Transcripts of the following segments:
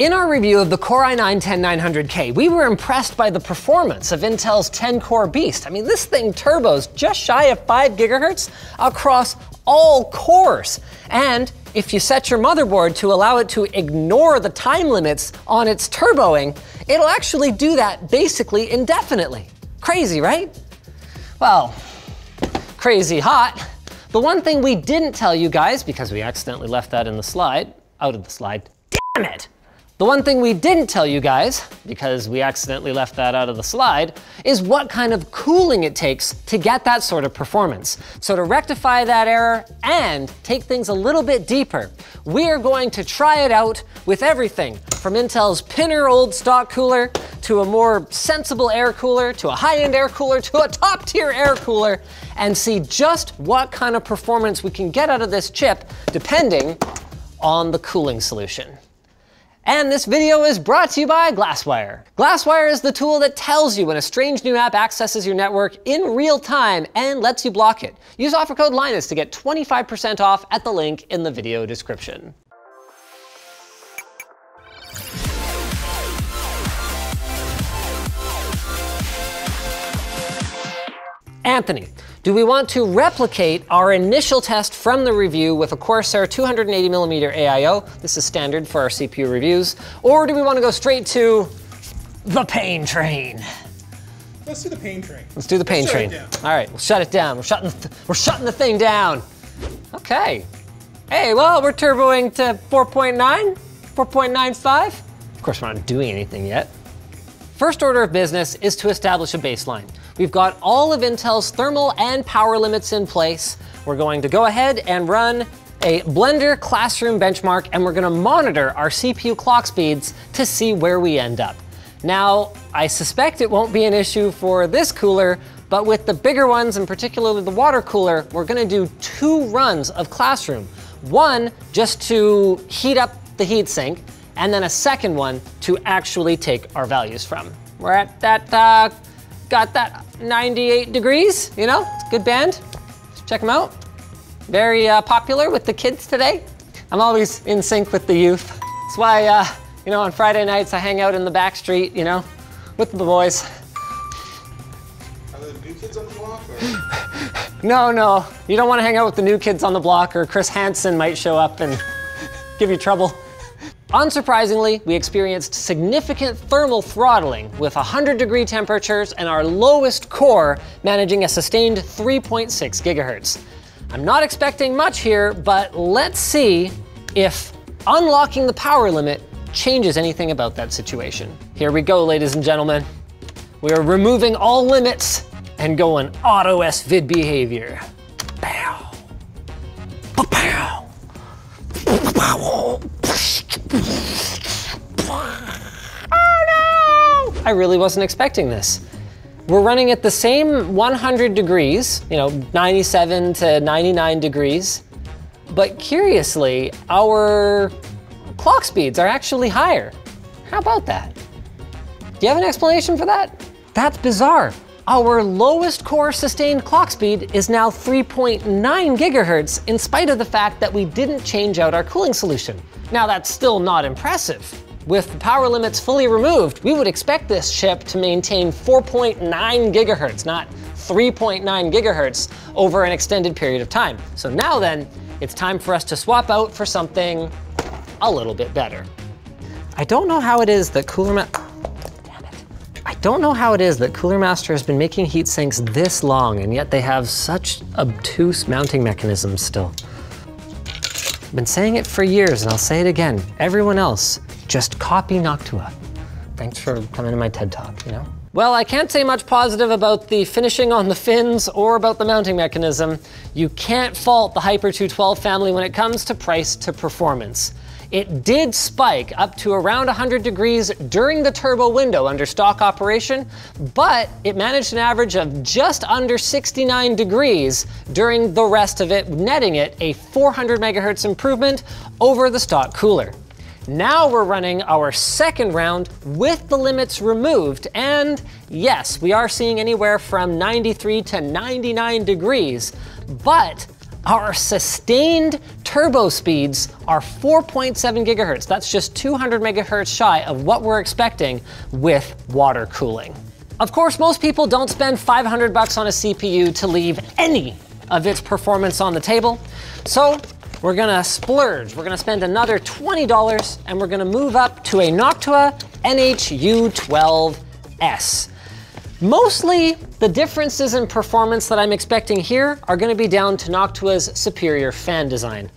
In our review of the Core i9-10900K, we were impressed by the performance of Intel's 10-core beast. I mean, this thing turbos just shy of 5 gigahertz across all cores. And if you set your motherboard to allow it to ignore the time limits on its turboing, it'll actually do that basically indefinitely. Crazy, right? Well, crazy hot. The one thing we didn't tell you guys, because we accidentally left that in the slide, out of the slide, damn it! The one thing we didn't tell you guys, because we accidentally left that out of the slide, is what kind of cooling it takes to get that sort of performance. So to rectify that error and take things a little bit deeper, we are going to try it out with everything from Intel's pinner old stock cooler to a more sensible air cooler, to a high-end air cooler, to a top-tier air cooler, and see just what kind of performance we can get out of this chip depending on the cooling solution. And this video is brought to you by GlassWire. GlassWire is the tool that tells you when a strange new app accesses your network in real time and lets you block it. Use offer code Linus to get 25% off at the link in the video description. Anthony, do we want to replicate our initial test from the review with a Corsair 280mm AIO? This is standard for our CPU reviews. Or do we want to go straight to the pain train? Let's do the pain train. Let's do the pain train. All right, we'll shut it down. We're shutting the thing down. Okay. Hey, well, we're turboing to 4.9, 4.95. Of course, we're not doing anything yet. First order of business is to establish a baseline. We've got all of Intel's thermal and power limits in place. We're going to go ahead and run a Blender classroom benchmark, and we're gonna monitor our CPU clock speeds to see where we end up. Now, I suspect it won't be an issue for this cooler, but with the bigger ones, and particularly the water cooler, we're gonna do 2 runs of classroom. One, just to heat up the heatsink, and then a second one to actually take our values from. We're at that, got that 98 degrees, you know, it's a good band. Check them out. Very popular with the kids today. I'm always in sync with the youth. That's why, you know, on Friday nights I hang out in the back street, you know, with the boys. Are there new kids on the block? Or? No, you don't want to hang out with the new kids on the block, or Chris Hansen might show up and give you trouble. Unsurprisingly, we experienced significant thermal throttling with 100-degree temperatures and our lowest core managing a sustained 3.6 gigahertz. I'm not expecting much here, but let's see if unlocking the power limit changes anything about that situation. Here we go, ladies and gentlemen. We are removing all limits and going auto SVID behavior. Pow. Pow. Pow. Oh no! I really wasn't expecting this. We're running at the same 100 degrees, you know, 97 to 99 degrees, but curiously, our clock speeds are actually higher. How about that? Do you have an explanation for that? That's bizarre. Our lowest core sustained clock speed is now 3.9 gigahertz in spite of the fact that we didn't change out our cooling solution. Now that's still not impressive. With the power limits fully removed, we would expect this chip to maintain 4.9 gigahertz, not 3.9 gigahertz over an extended period of time. So now then, it's time for us to swap out for something a little bit better. I don't know how it is that Cooler Master has been making heat sinks this long, and yet they have such obtuse mounting mechanisms still. I've been saying it for years, and I'll say it again. Everyone else, just copy Noctua. Thanks for coming to my TED Talk, you know? Well, I can't say much positive about the finishing on the fins or about the mounting mechanism. You can't fault the Hyper 212 family when it comes to price to performance. It did spike up to around 100 degrees during the turbo window under stock operation, but it managed an average of just under 69 degrees during the rest of it, netting it a 400 megahertz improvement over the stock cooler. Now we're running our second round with the limits removed, and yes, we are seeing anywhere from 93 to 99 degrees, but Our sustained turbo speeds are 4.7 gigahertz. That's just 200 megahertz shy of what we're expecting with water cooling. Of course, most people don't spend 500 bucks on a CPU to leave any of its performance on the table. So we're gonna splurge. We're gonna spend another $20 and we're gonna move up to a Noctua NH-U12S. Mostly the differences in performance that I'm expecting here are gonna be down to Noctua's superior fan design.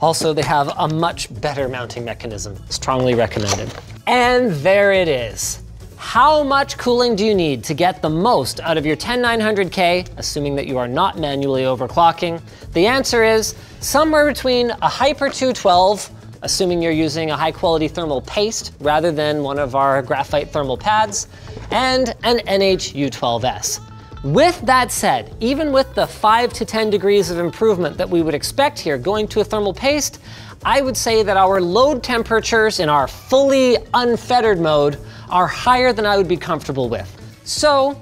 Also, they have a much better mounting mechanism. Strongly recommended. And there it is. How much cooling do you need to get the most out of your 10900K, assuming that you are not manually overclocking? The answer is somewhere between a Hyper 212, assuming you're using a high quality thermal paste rather than one of our graphite thermal pads, and an NH-U12S. With that said, even with the 5 to 10 degrees of improvement that we would expect here going to a thermal paste, I would say that our load temperatures in our fully unfettered mode are higher than I would be comfortable with. So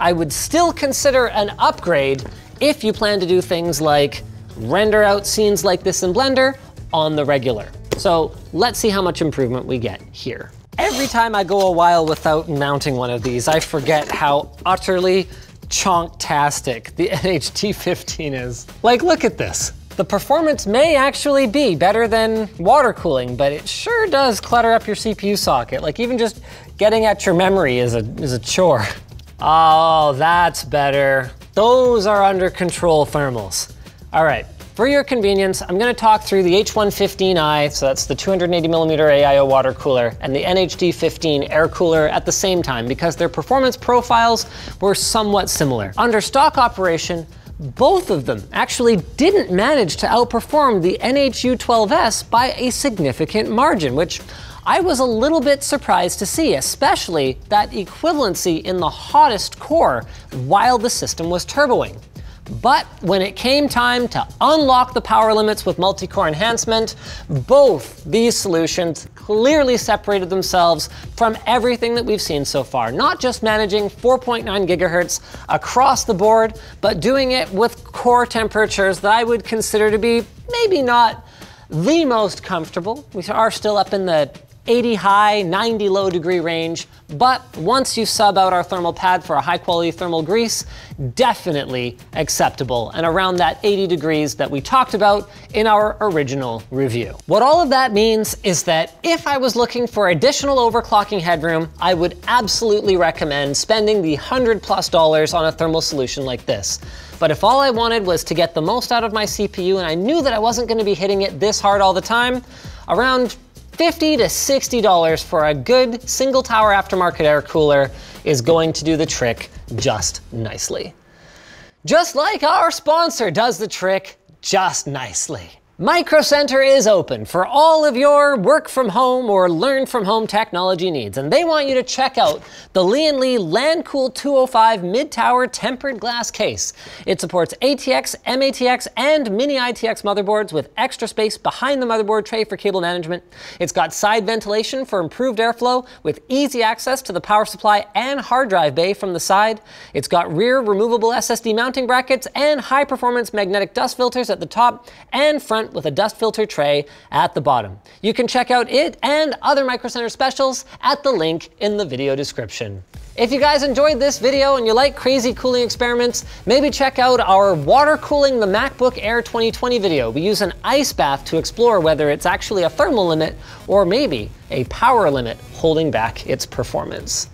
I would still consider an upgrade if you plan to do things like render out scenes like this in Blender on the regular. So let's see how much improvement we get here. Every time I go a while without mounting one of these, I forget how utterly chonktastic the NH-D15 is. Like, look at this. The performance may actually be better than water cooling, but it sure does clutter up your CPU socket. Like, even just getting at your memory is a chore. Oh, that's better. Those are under control thermals. All right, for your convenience, I'm gonna talk through the H115i, so that's the 280 millimeter AIO water cooler, and the NH-D15 air cooler at the same time, because their performance profiles were somewhat similar. Under stock operation, both of them actually didn't manage to outperform the NH-U12S by a significant margin, which I was a little bit surprised to see, especially that equivalency in the hottest core while the system was turboing. But when it came time to unlock the power limits with multi-core enhancement, both these solutions clearly separated themselves from everything that we've seen so far. Not just managing 4.9 gigahertz across the board, but doing it with core temperatures that I would consider to be maybe not the most comfortable. We are still up in the 80 high, 90 low degree range, but once you sub out our thermal pad for a high quality thermal grease, definitely acceptable and around that 80 degrees that we talked about in our original review. What all of that means is that if I was looking for additional overclocking headroom, I would absolutely recommend spending the $100+ on a thermal solution like this. But if all I wanted was to get the most out of my CPU and I knew that I wasn't going to be hitting it this hard all the time, around $50 to $60 for a good single tower aftermarket air cooler is going to do the trick just nicely. Just like our sponsor does the trick just nicely. Micro Center is open for all of your work from home or learn from home technology needs, and they want you to check out the Lian Li LANCOOL 205 mid-tower tempered glass case. It supports ATX, MATX, and mini ITX motherboards with extra space behind the motherboard tray for cable management. It's got side ventilation for improved airflow with easy access to the power supply and hard drive bay from the side. It's got rear removable SSD mounting brackets and high-performance magnetic dust filters at the top and front with a dust filter tray at the bottom. You can check out it and other Micro Center specials at the link in the video description. If you guys enjoyed this video and you like crazy cooling experiments, maybe check out our water cooling the MacBook Air 2020 video. We use an ice bath to explore whether it's actually a thermal limit or maybe a power limit holding back its performance.